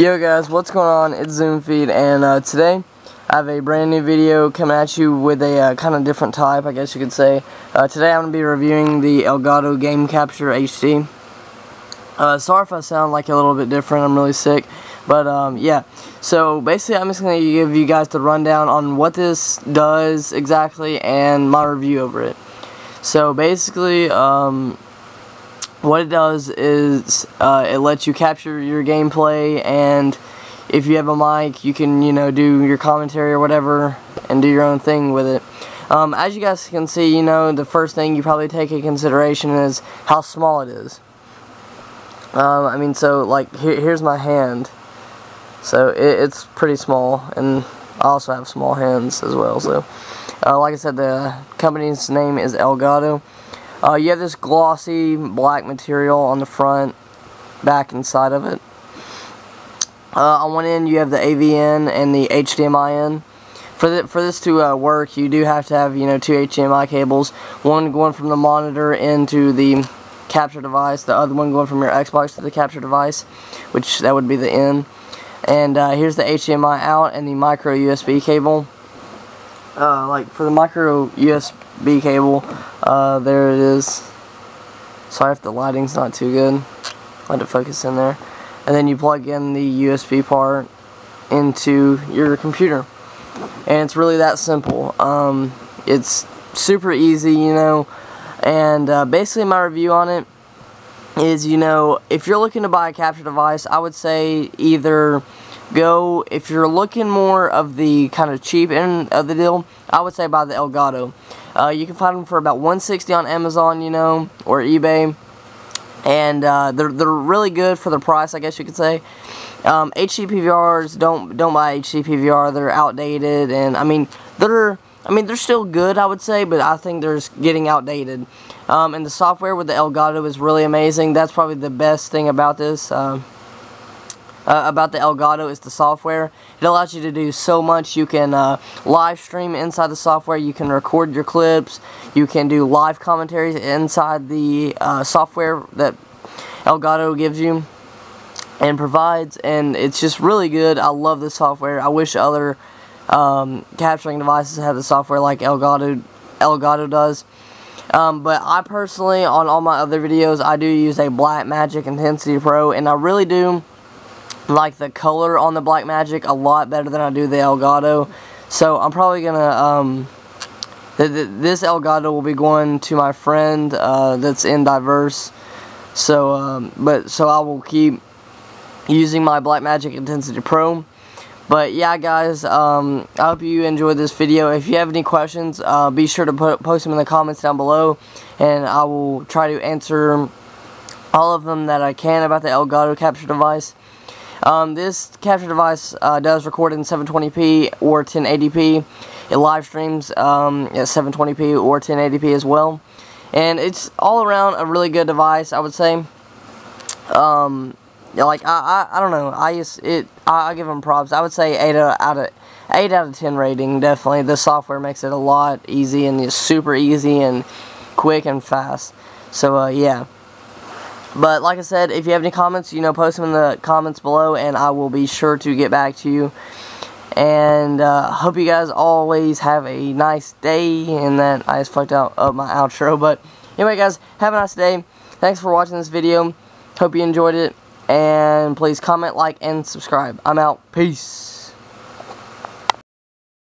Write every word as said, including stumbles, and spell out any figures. Yo guys, what's going on? It's Zoomfeed, and uh, today I have a brand new video coming at you with a uh, kind of different type, I guess you could say. Uh, today I'm going to be reviewing the Elgato Game Capture H D. Uh, sorry if I sound like a little bit different, I'm really sick, but um, yeah. So basically I'm just going to give you guys the rundown on what this does exactly and my review over it. So basically, um... what it does is uh, it lets you capture your gameplay, and if you have a mic you can, you know, do your commentary or whatever and do your own thing with it. Um, as you guys can see, you know, the first thing you probably take into consideration is how small it is. Um, I mean, so like here, here's my hand, so it, it's pretty small, and I also have small hands as well. So uh, like I said, the company's name is Elgato. Uh, you have this glossy black material on the front, back and side of it. Uh, on one end you have the A V N and the H D M I in. For, the, for this to uh, work, you do have to have, you know, two H D M I cables. One going from the monitor into the capture device, the other one going from your Xbox to the capture device, which that would be the N. And uh, here's the H D M I out and the micro U S B cable. Uh, like for the micro U S B cable, uh, there it is. Sorry if the lighting's not too good. Let it focus in there. And then you plug in the U S B part into your computer, and it's really that simple. Um, it's super easy, you know. And uh, basically, my review on it is, you know, if you're looking to buy a capture device, I would say either. Go if you're looking more of the kind of cheap end of the deal, I would say buy the Elgato. Uh, you can find them for about one sixty on Amazon, you know, or eBay, and uh, they're they're really good for the price, I guess you could say. Um, H C P V Rs, don't don't buy H C P V R. They're outdated, and I mean they're I mean they're still good, I would say, but I think they're getting outdated. Um, and the software with the Elgato is really amazing. That's probably the best thing about this. Uh, Uh, about the Elgato is the software. It allows you to do so much. You can uh, live stream inside the software. You can record your clips. You can do live commentaries inside the uh, software that Elgato gives you and provides, and it's just really good. I love the software. I wish other um, capturing devices had the software like Elgato Elgato does. Um, but I personally, on all my other videos, I do use a Blackmagic Intensity Pro, and I really do like the color on the Blackmagic a lot better than I do the Elgato. So I'm probably gonna um, th th this Elgato will be going to my friend uh, that's in Diverse. So um, but so I will keep using my Blackmagic Intensity Pro. But yeah, guys, um, I hope you enjoyed this video. If you have any questions, uh, be sure to put, post them in the comments down below, and I will try to answer all of them that I can about the Elgato capture device. Um, this capture device uh, does record in seven twenty p or ten eighty p. It live streams um, at seven twenty p or ten eighty p as well. And it's all around a really good device, I would say. Um, like I, I, I don't know. I just it. I, I give them props. I would say eight out of eight out of ten rating. Definitely, the software makes it a lot easy, and it's super easy and quick and fast. So uh, yeah. But like I said, if you have any comments, you know, post them in the comments below, and I will be sure to get back to you. And uh, hope you guys always have a nice day. And that I just fucked out up my outro. But anyway, guys, have a nice day. Thanks for watching this video. Hope you enjoyed it. And please comment, like, and subscribe. I'm out. Peace.